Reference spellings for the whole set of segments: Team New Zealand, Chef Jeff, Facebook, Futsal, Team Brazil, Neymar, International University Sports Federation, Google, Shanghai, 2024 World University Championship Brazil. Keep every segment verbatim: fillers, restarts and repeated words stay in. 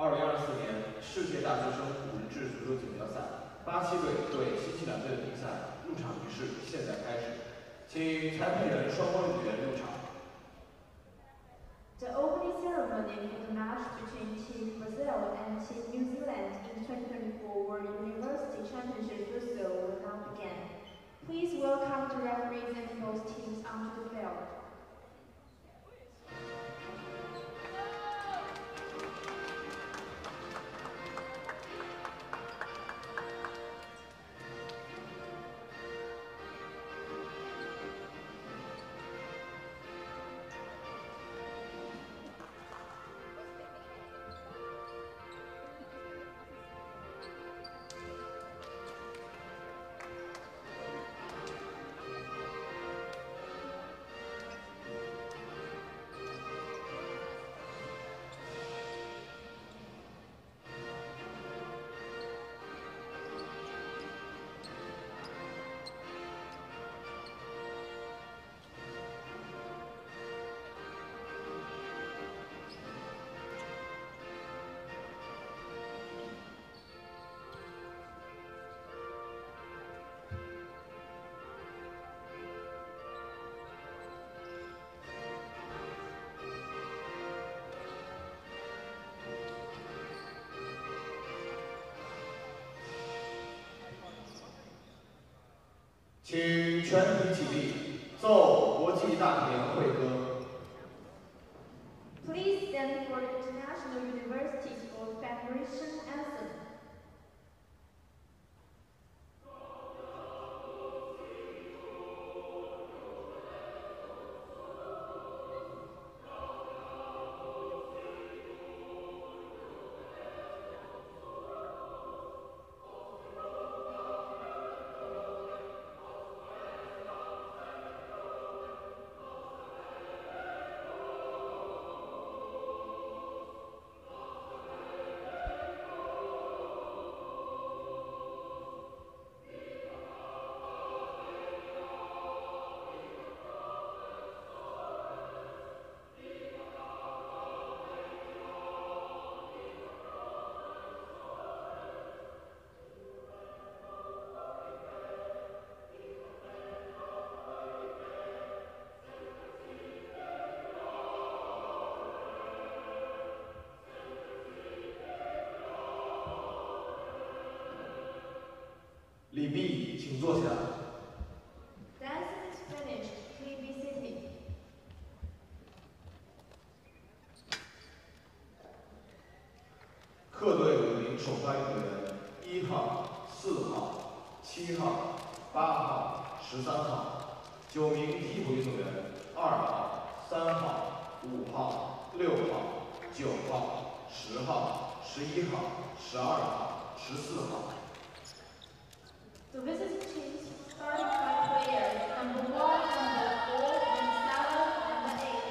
二零二四年世界大学生五日制足球锦标赛巴西队对新西兰队的比赛入场仪式现在开始，请裁判员双方人员入场。 The opening ceremony took place between Team Brazil and Team New Zealand in twenty twenty-four World University Championship Brazil will now begin. Please welcome the referees and both teams onto the field. Please stand for the International University Sports Federation anthem. Dance is finished. Please be seated. The visiting teams started by players number one, number four, number seven, number eight,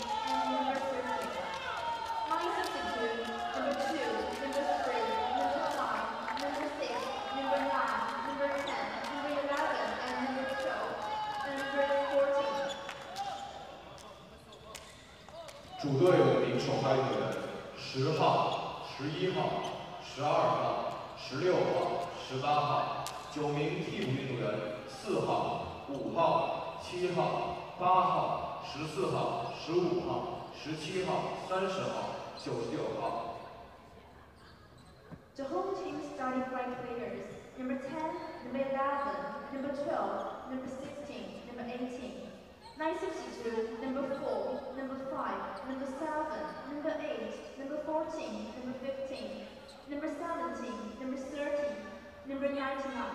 and number fifteen. My substitute number two, number three, number five, number six, number nine, number ten, number eleven, and number twelve, and number fourteen. 主队五名首发球员：十号、十一号、十二号、十六号、十八号。 九名替补运动员：四号、五号、七号、八号、十四号、十五号、十七号、三十号、九十九号。The home team starting five players: number ten, number eleven, number twelve, number sixteen, number eighteen. Nine substitutes: number four, number five, number seven, number eight, number fourteen, number fifteen, number seventeen, number thirteen. Number ninety-nine.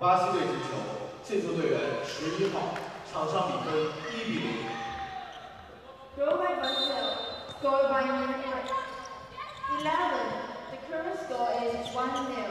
巴西队之球，进球队员十一号，场上比分一比零。Goal by Brazil, goal by Neymar. eleven. The current score is one nil.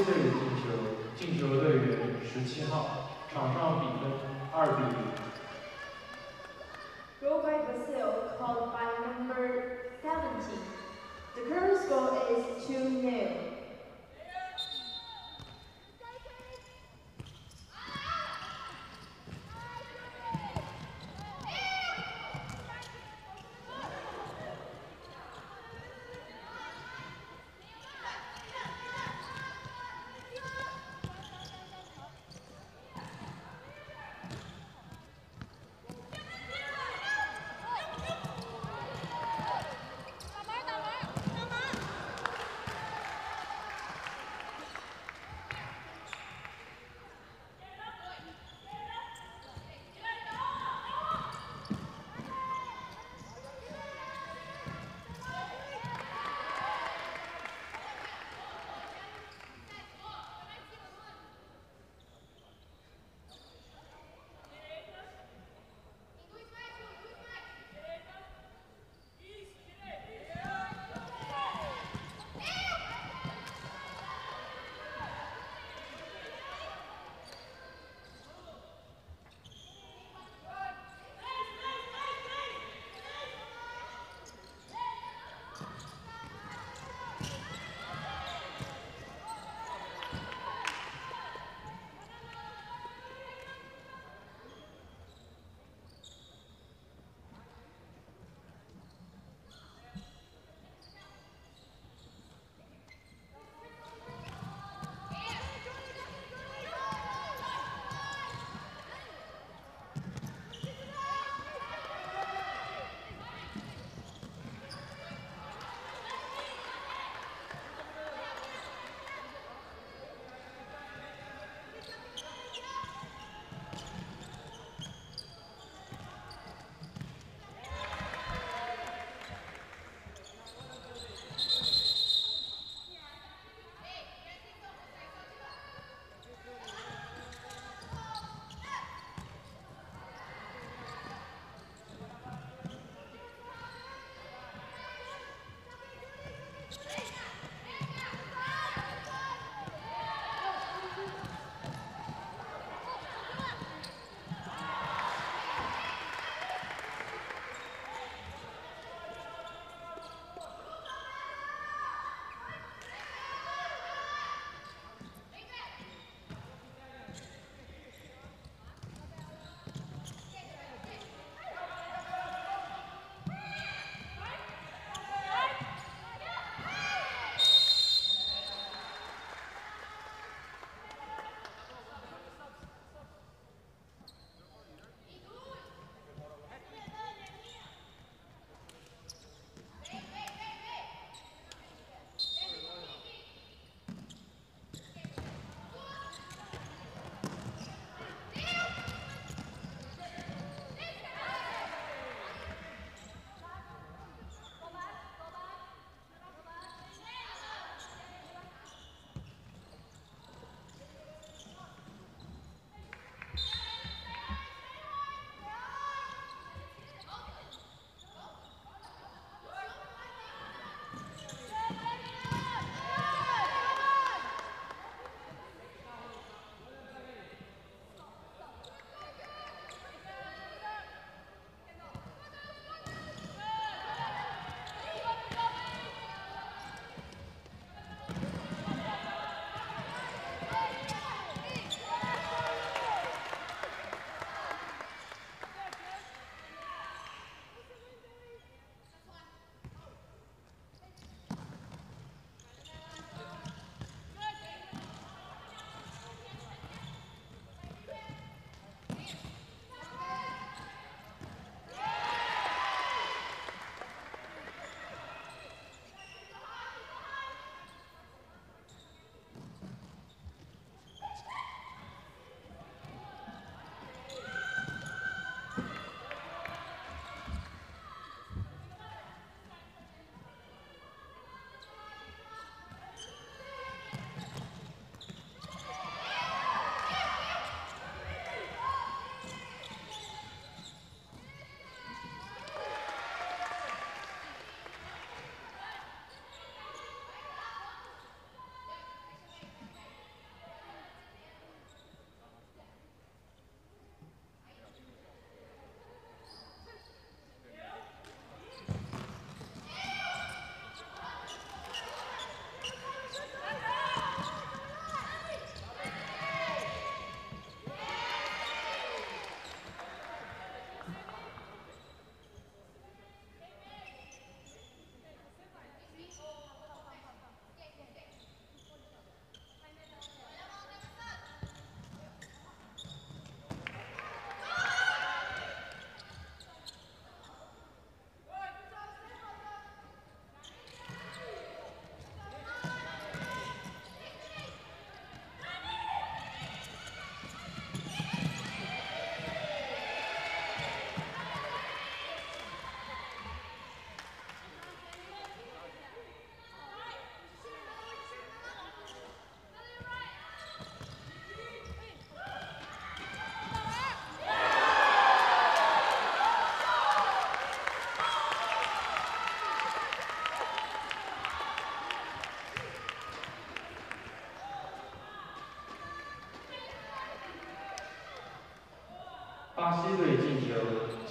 击队的进球，进球队员十七号，场上比分二比零。Goal by Brazil called by number seventeen. The current score is two nil.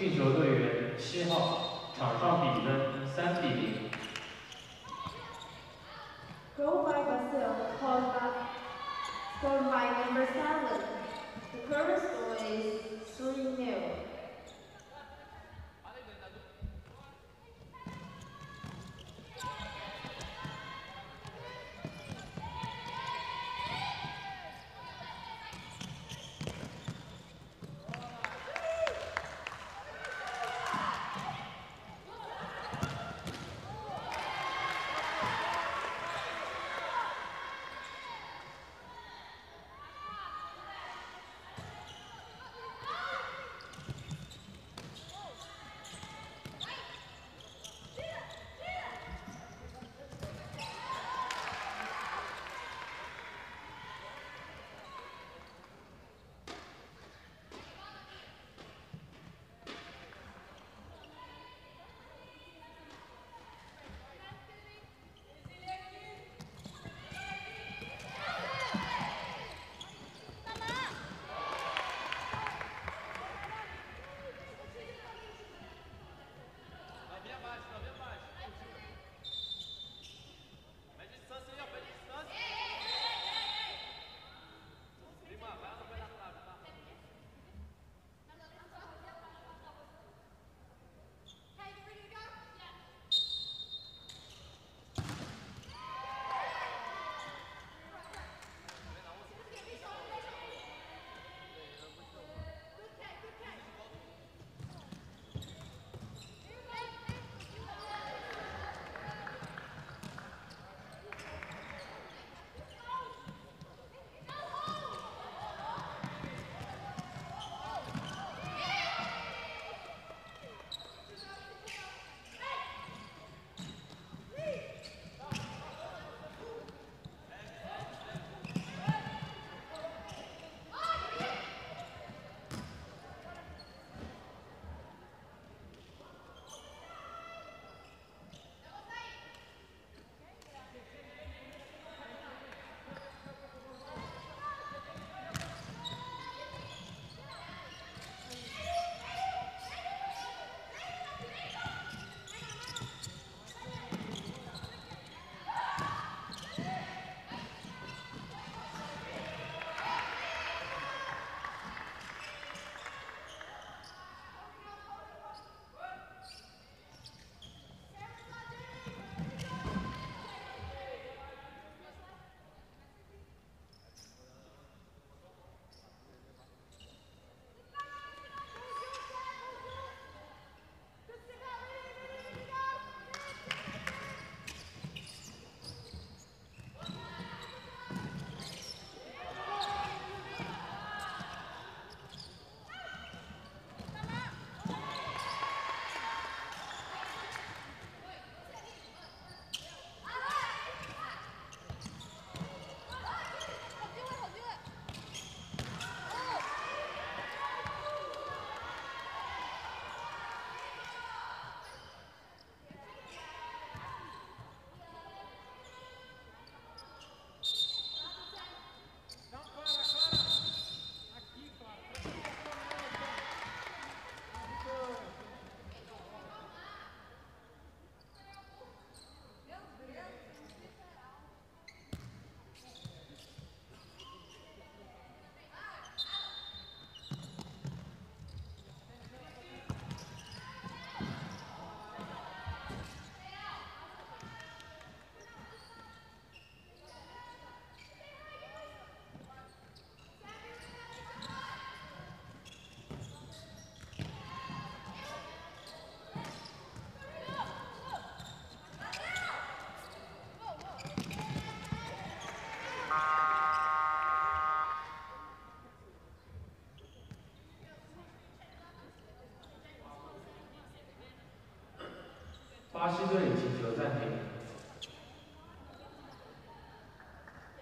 进球队员七号，场上比分三比零。Goal by Brazil, scored by number seven. The current score is three nil.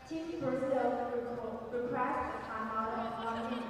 Team Brazil requests a timeout of one minute.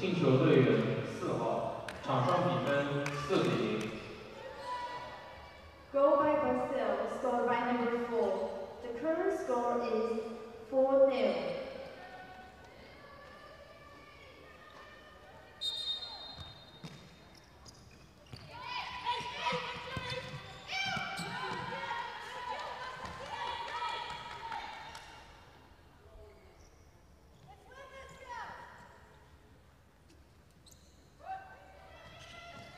进球队员四号，场上比分四比零。Goal by Brazil, scored by number four. The current score is four nil. 好，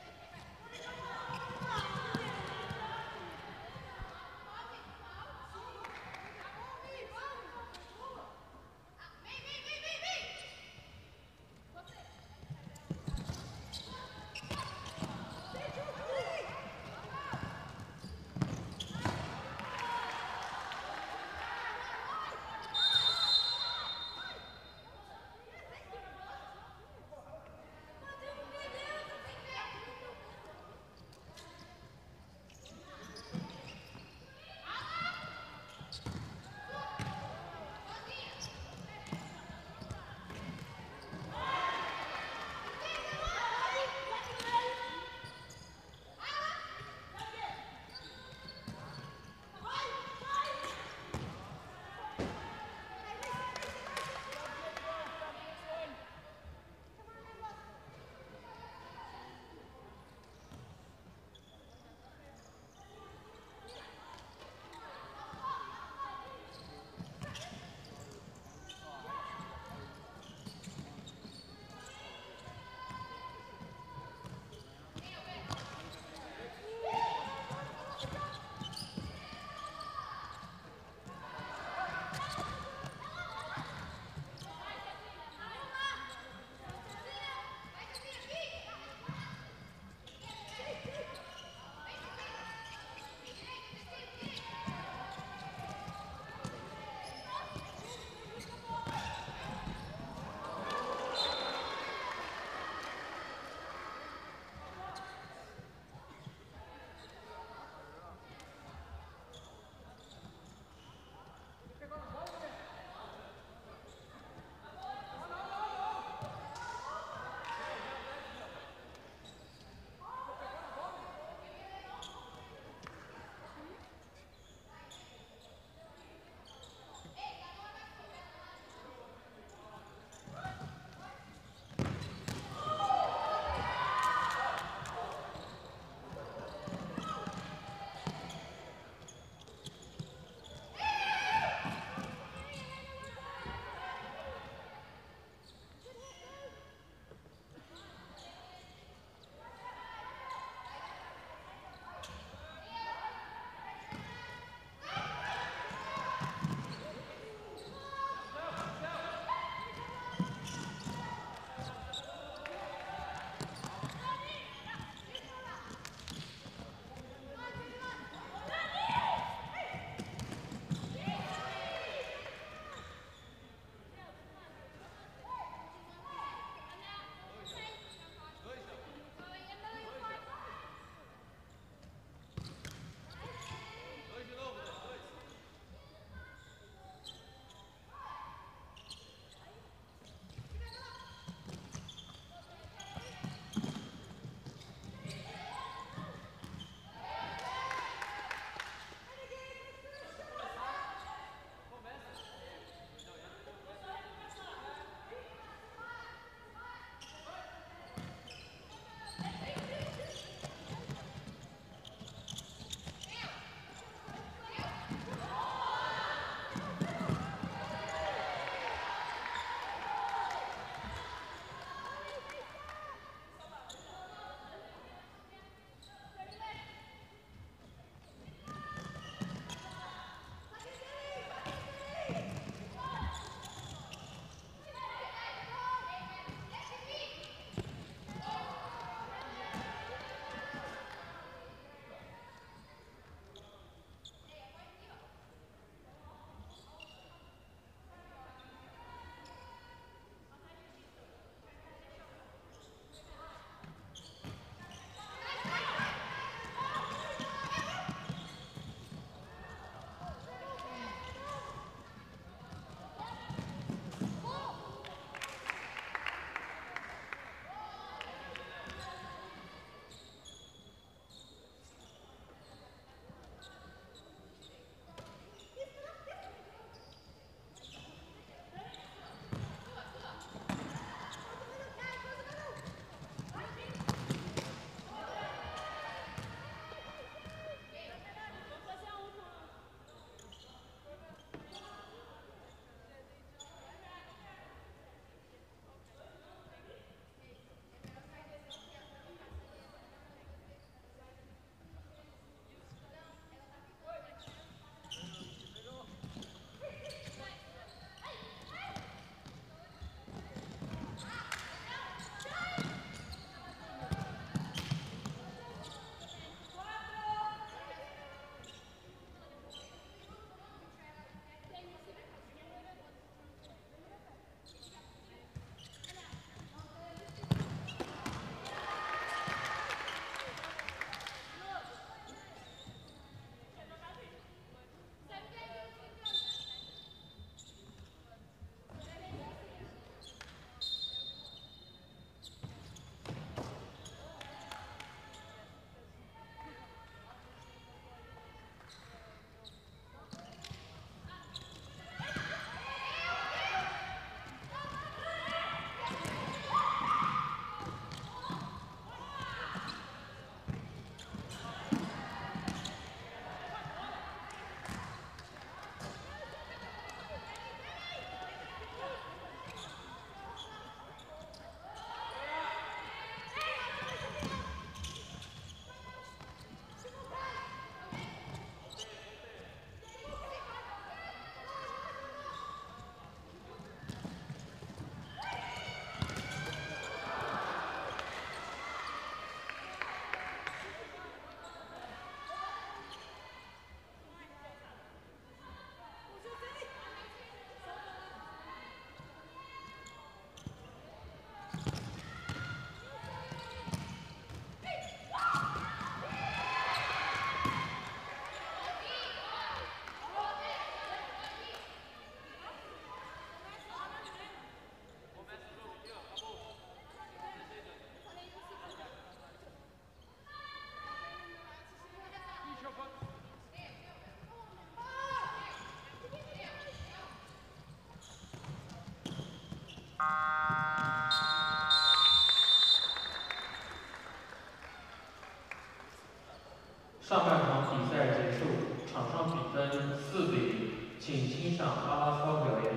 上半场比赛结束，场上比分四比零，请欣赏阿拉斯加表演。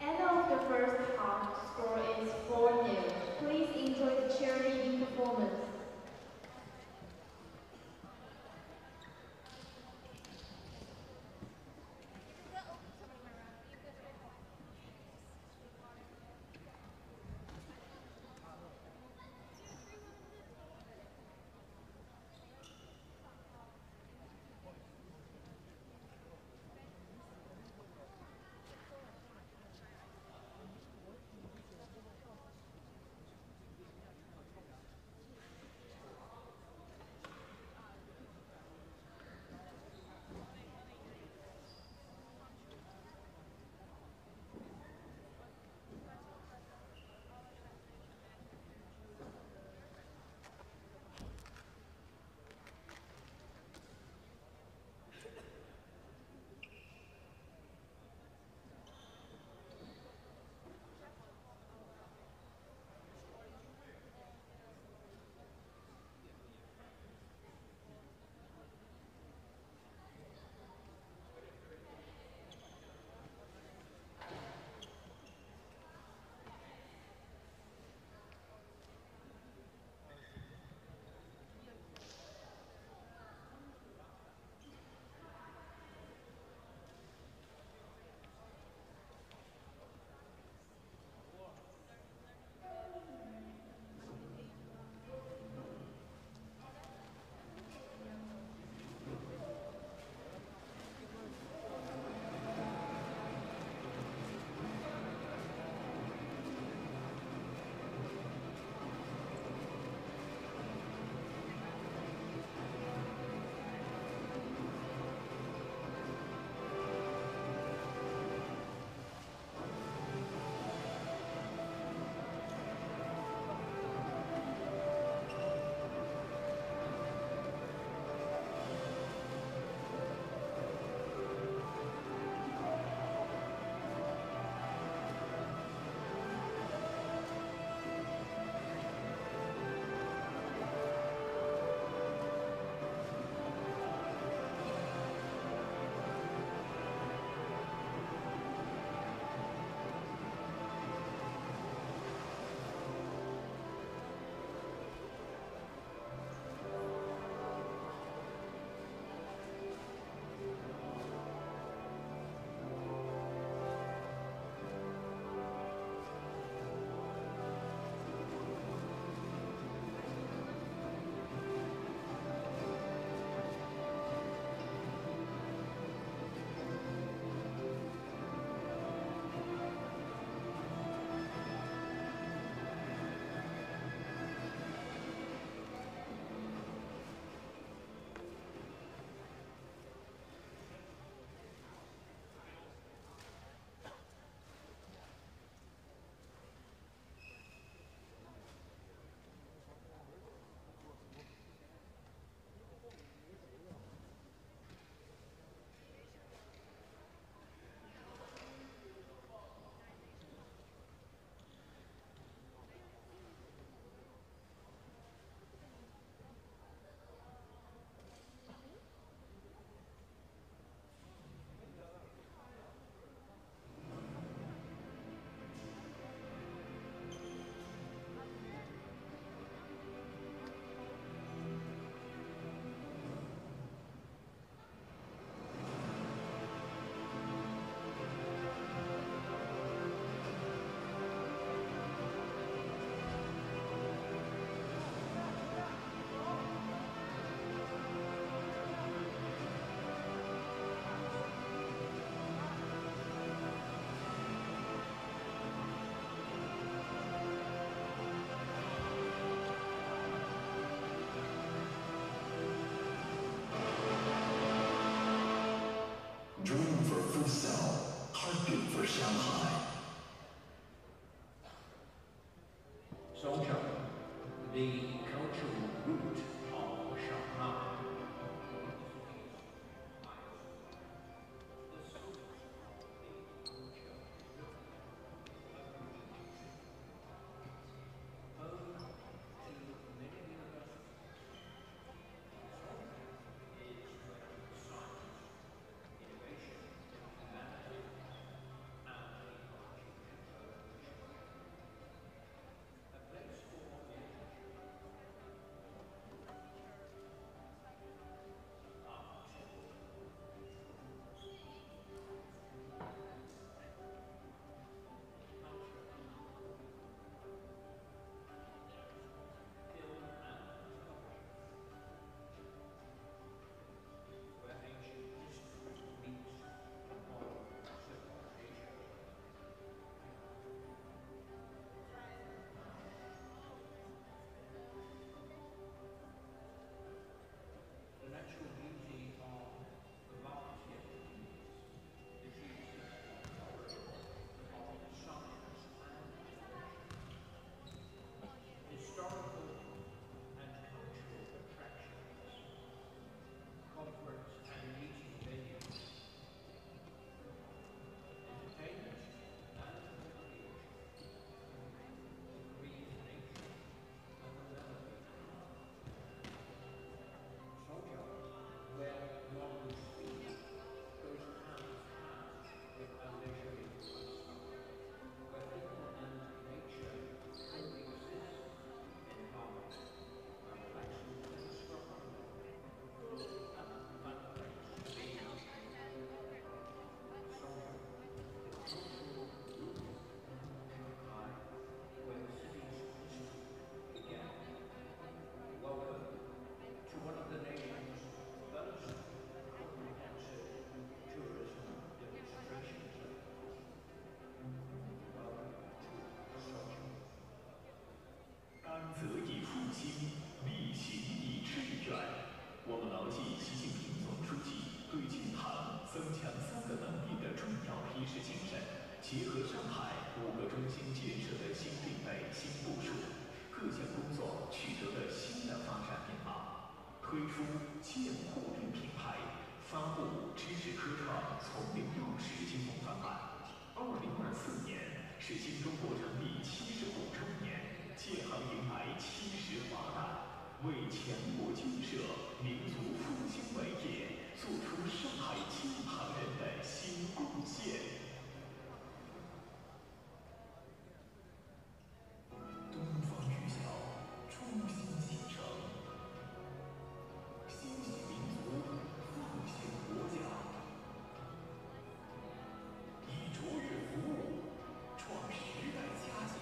End of the first half, score is four nil. Please enjoy the cheerleading performance. Dream for Futsal, heartbeat for Shanghai. 首场，the cultural root of Shanghai. 结合上海五个中心建设的新定位、新部署，各项工作取得了新的发展面貌。推出建护林品牌，发布知识科创从零到十金融方案。二零二四年是新中国成立七十五周年，建行迎来七十华诞。 为强国建设、民族复兴伟业做出上海金牌人的新贡献。东方雨晓，初心启程，兴起民族，复兴国家，以卓越服务，创时代佳绩。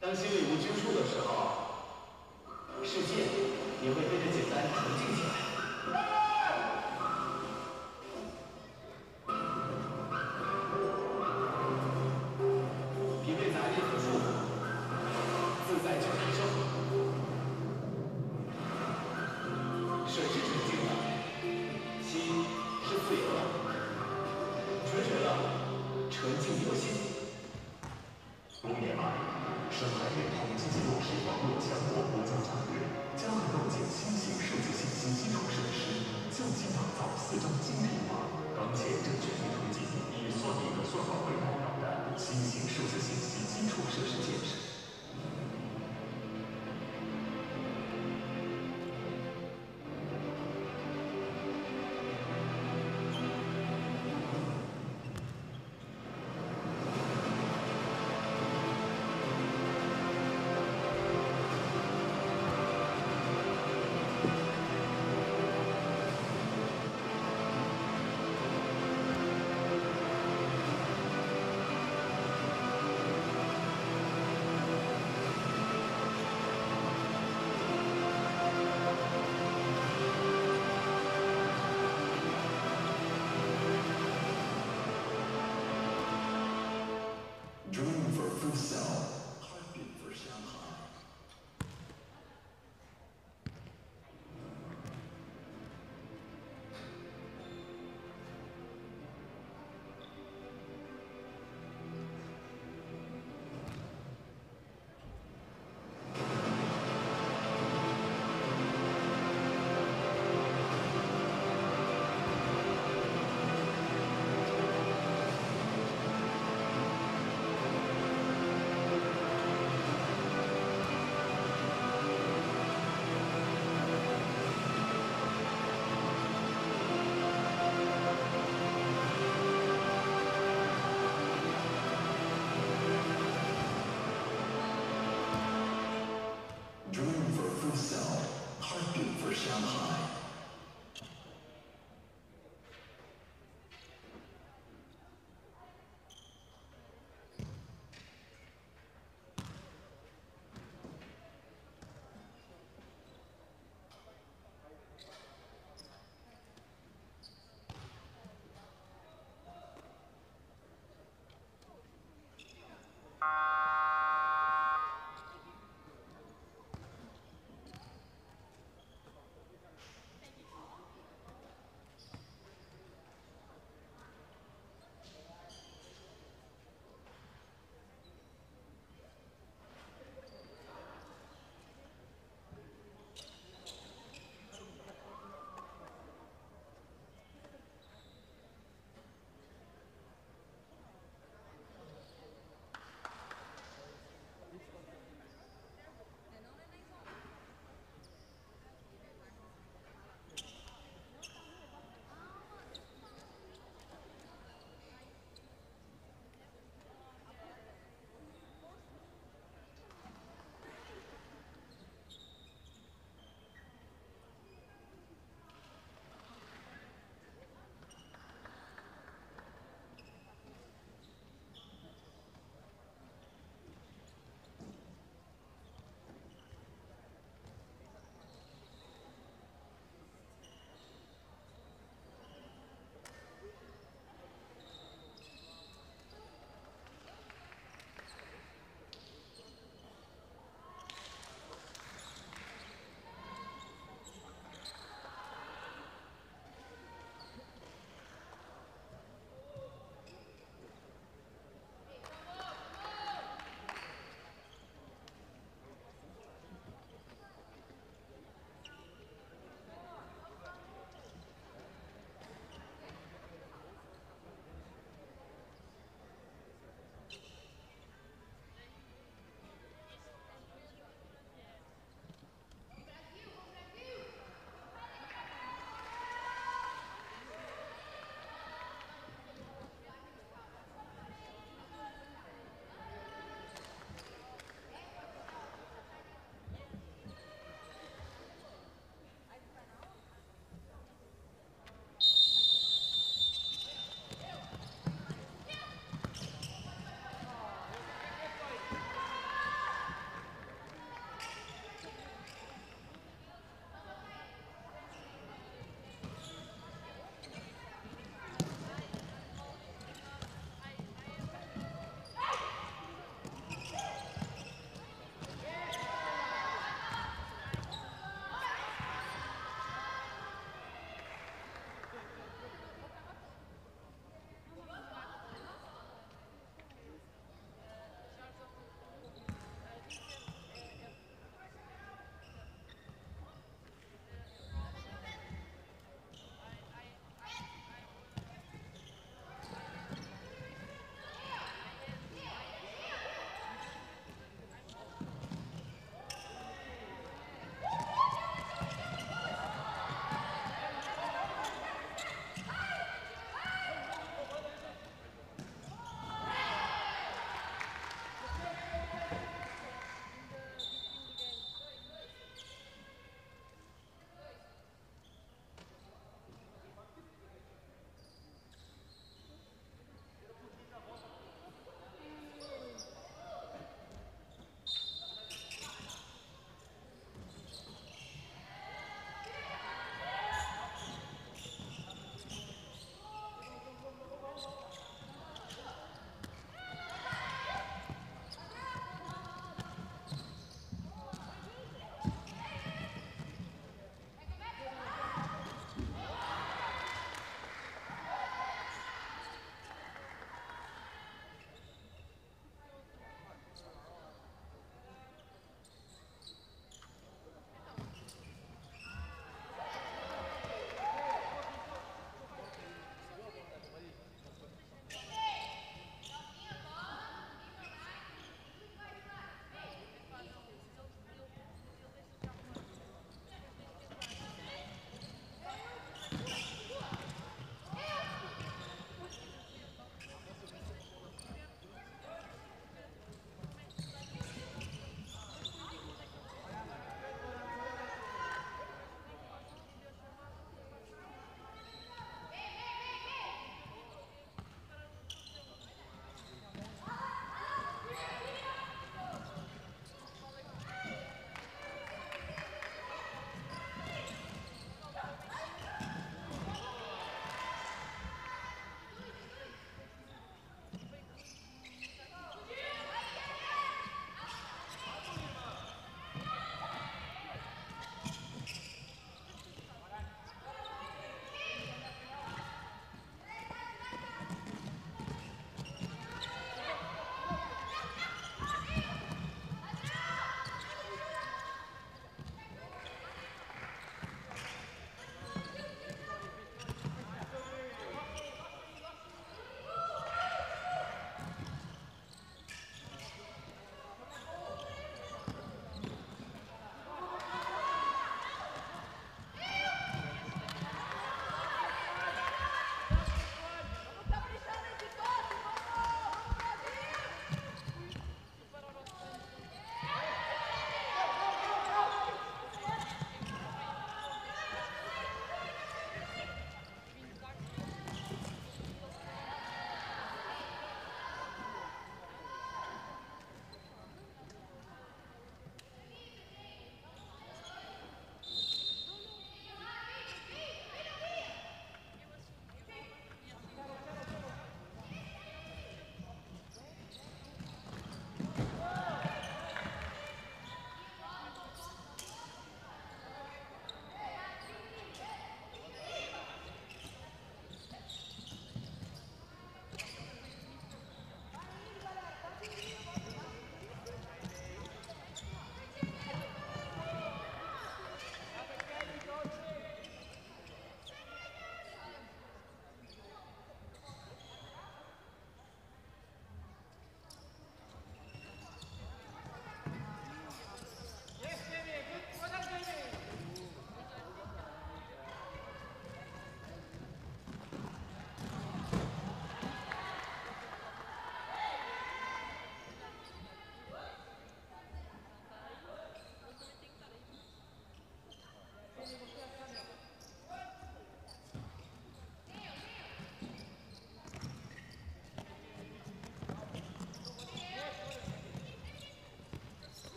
当心里无拘束的时候，世界也会跟着简单纯净起来。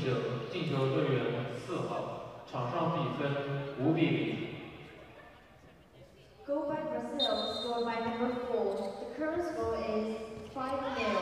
球进球队员四号，场上比分五比零。Goal by Brazil, scored by number four. The current score is five nil.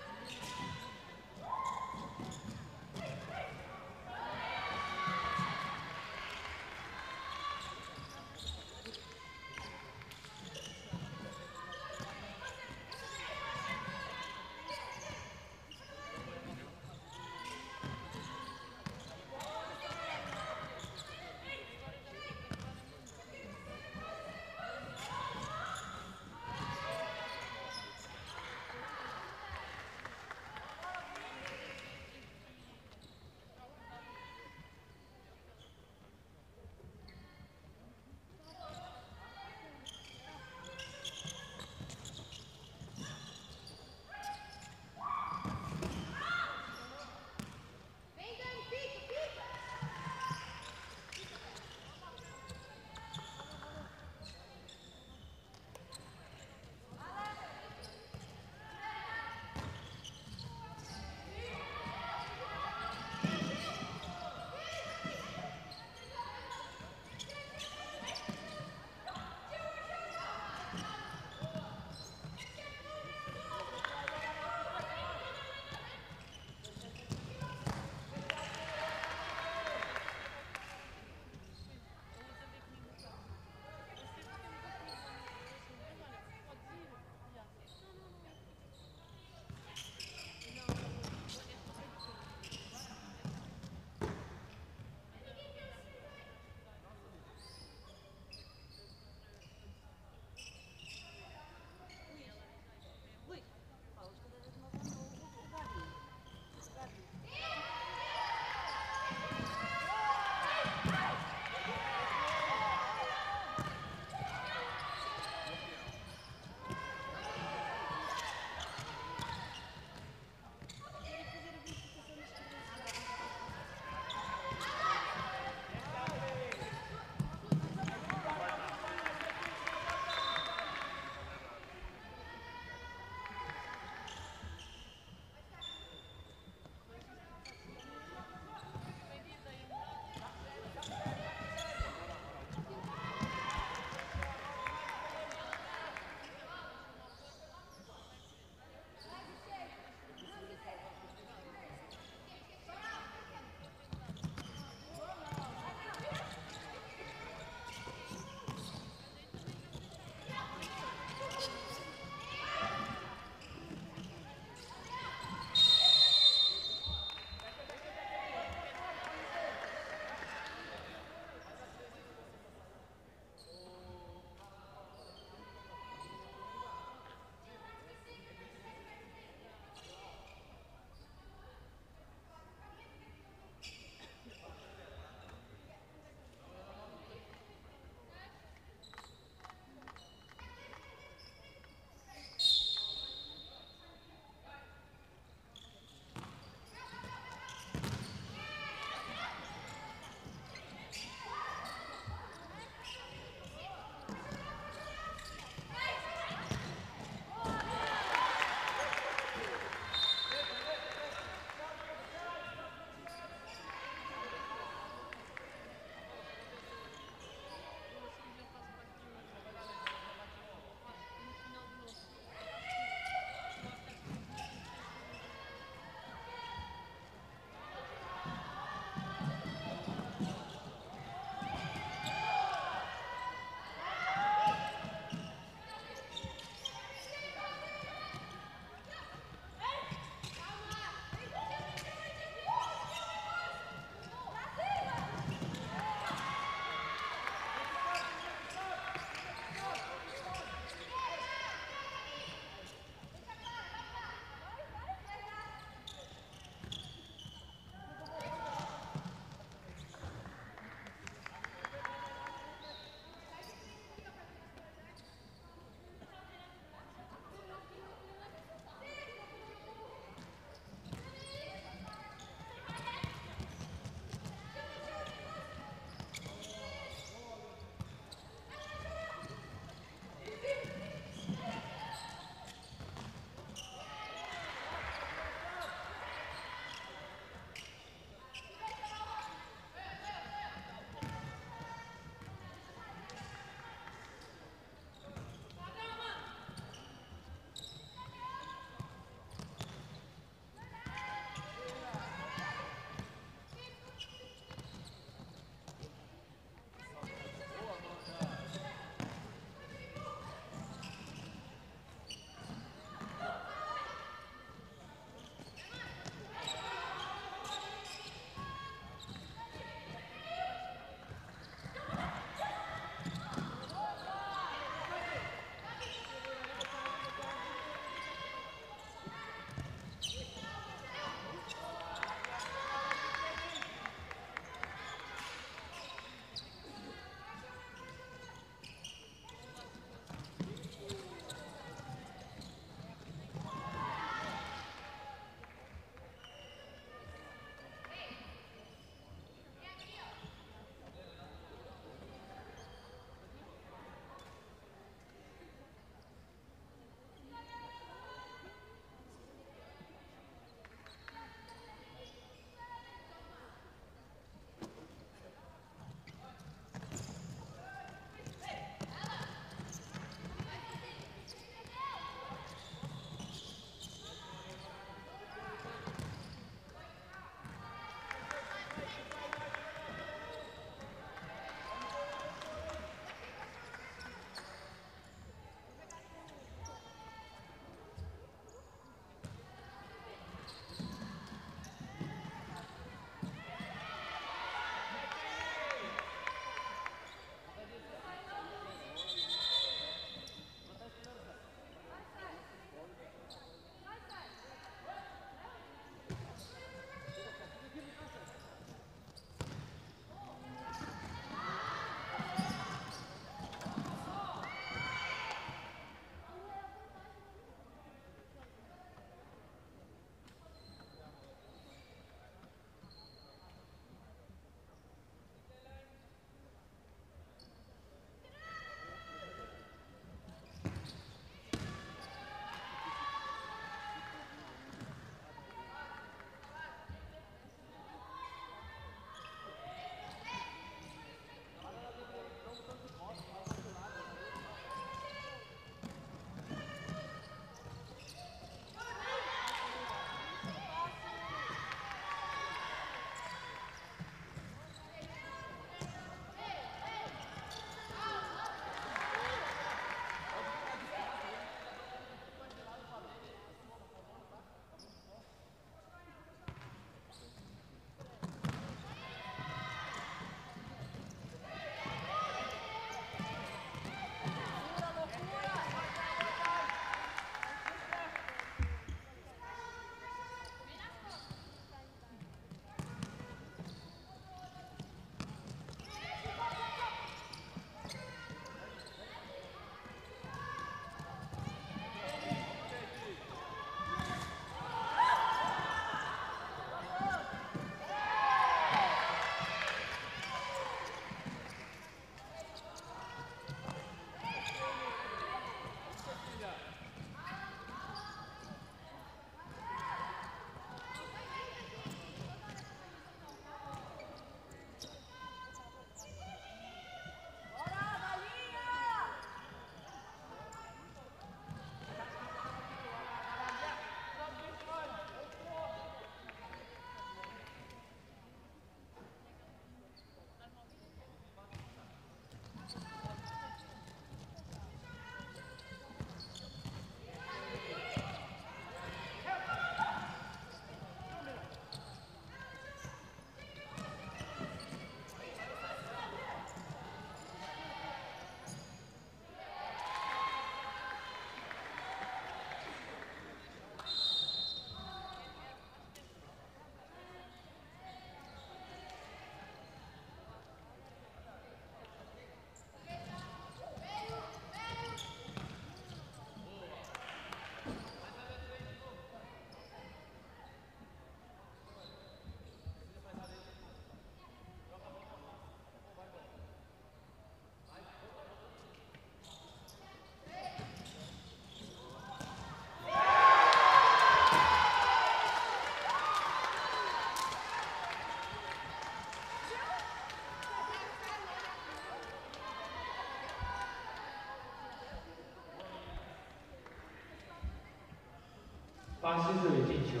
巴西队进球，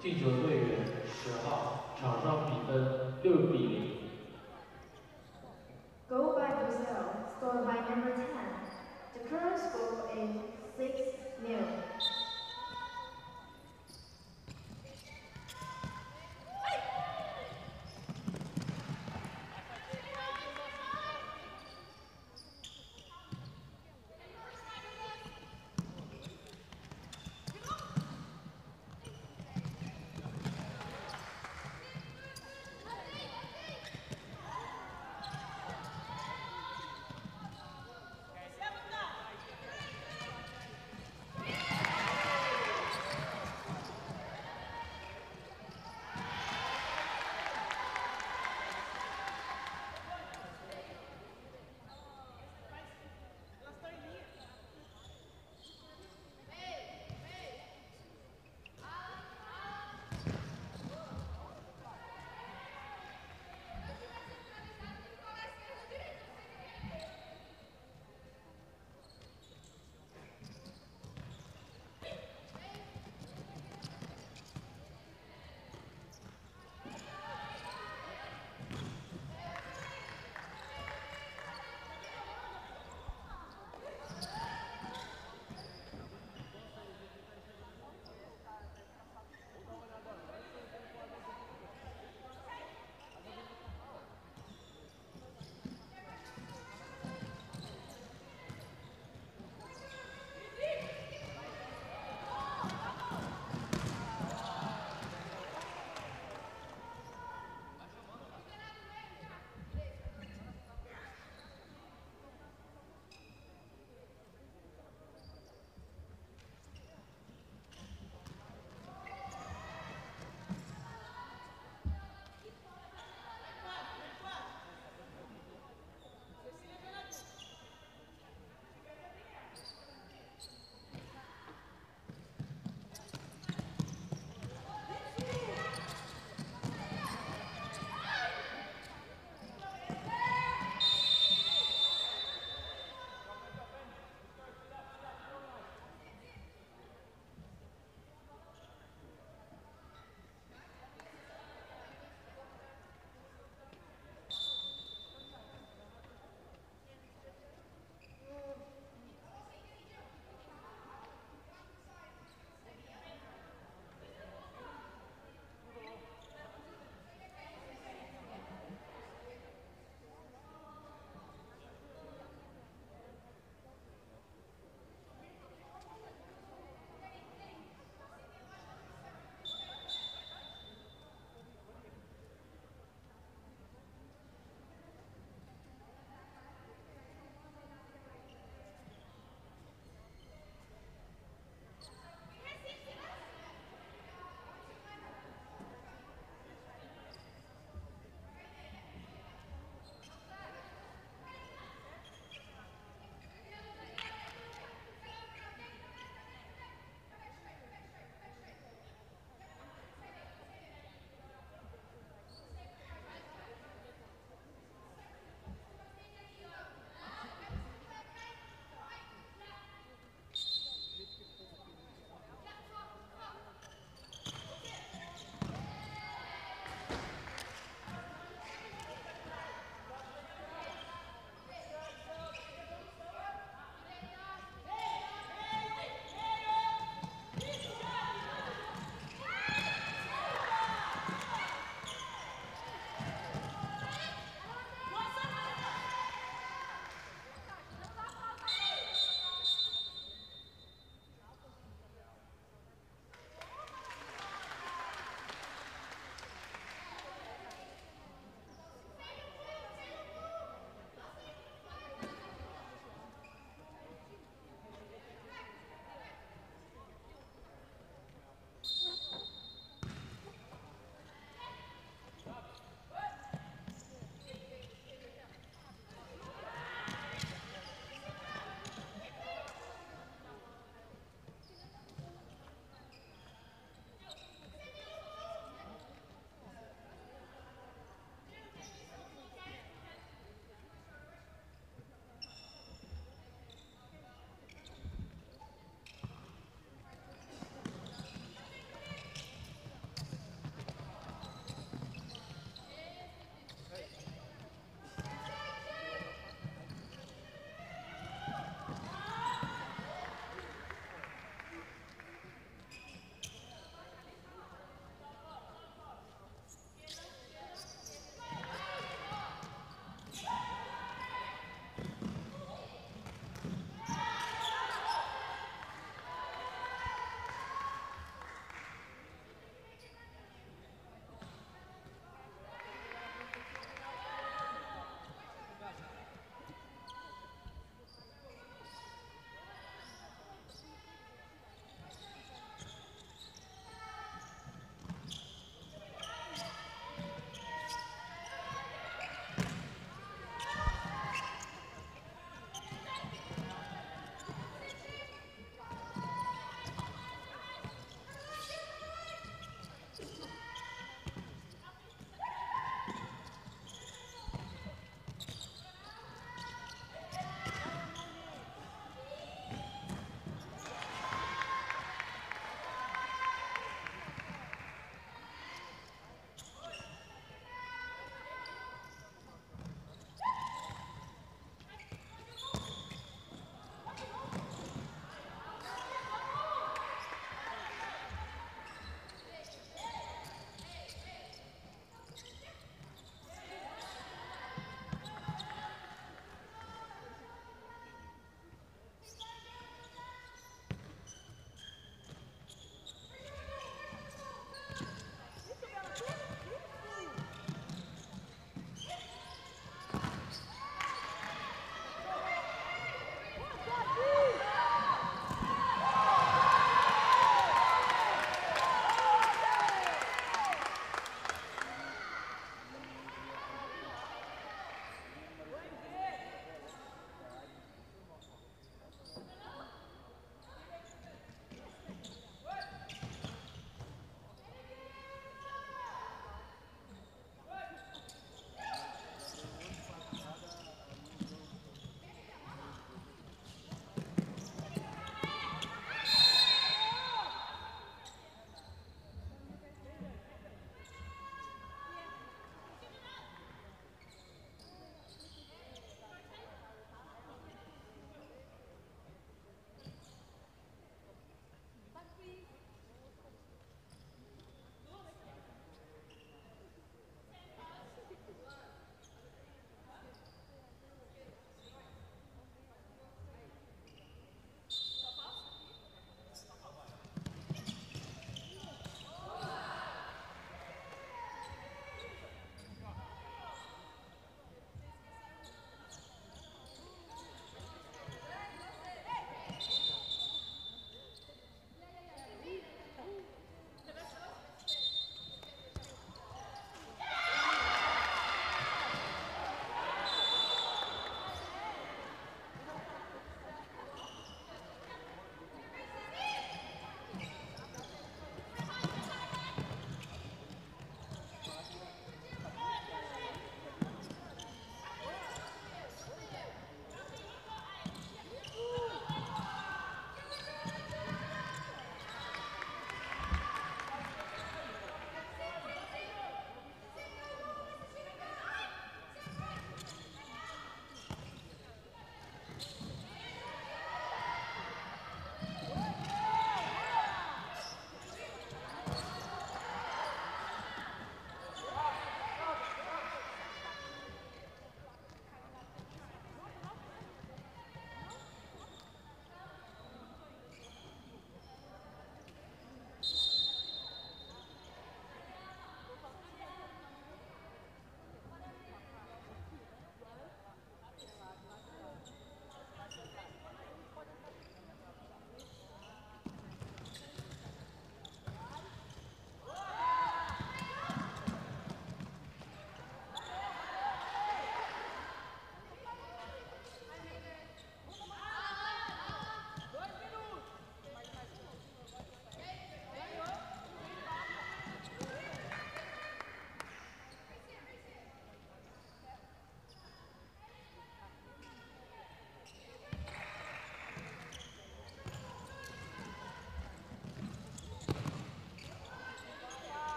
进球队员十号，场上比分六比零。Goal by Brazil, scored by number ten. The current score is six nil.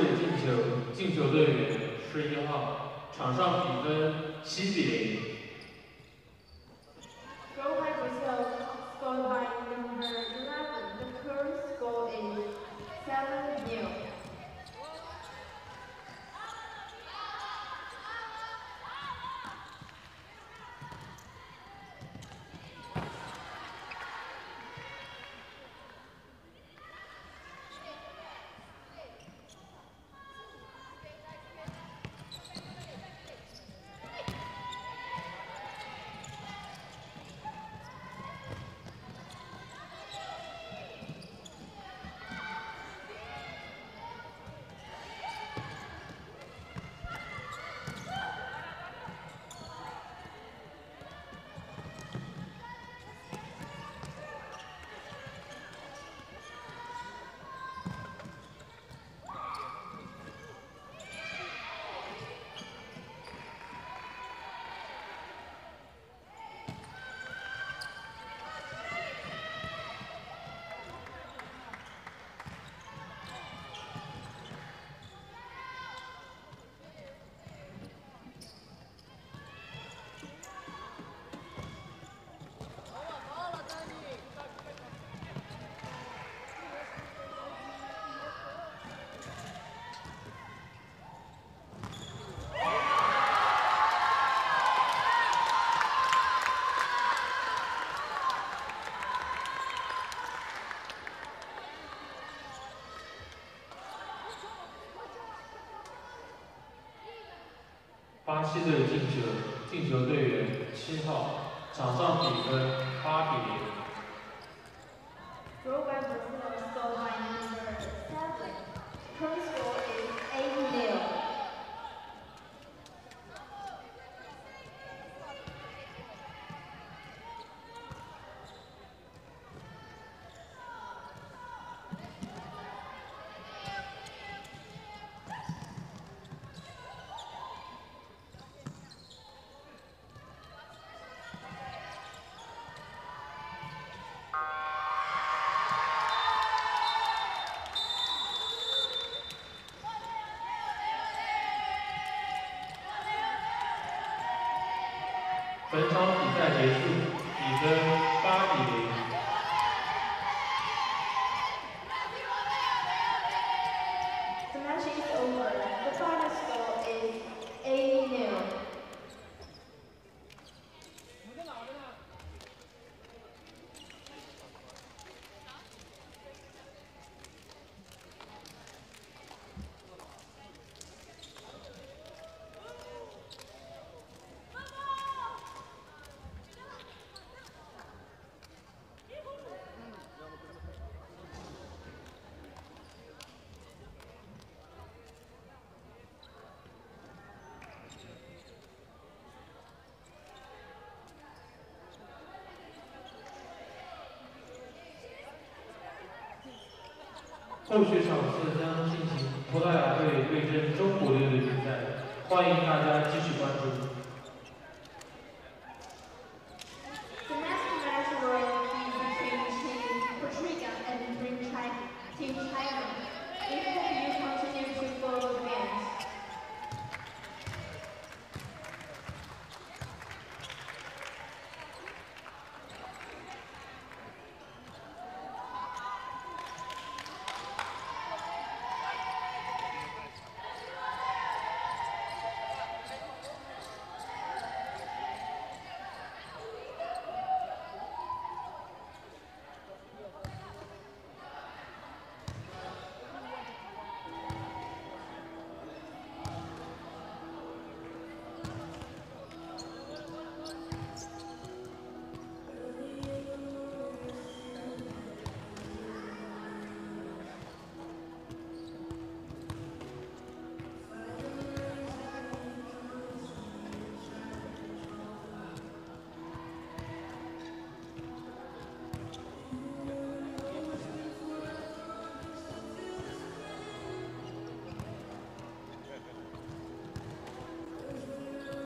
队进球进球队员是一号，场上比分七比零。Goal by Brazil, scored by number eleven. The first goal is seven nil.巴西队进球，进球队员七号，场上比分八比零。本场比赛结束，比分八比零。The match is over. The final score is eight nil. 后续场次将进行葡萄牙队对阵中国队的比赛，欢迎大家继续关注。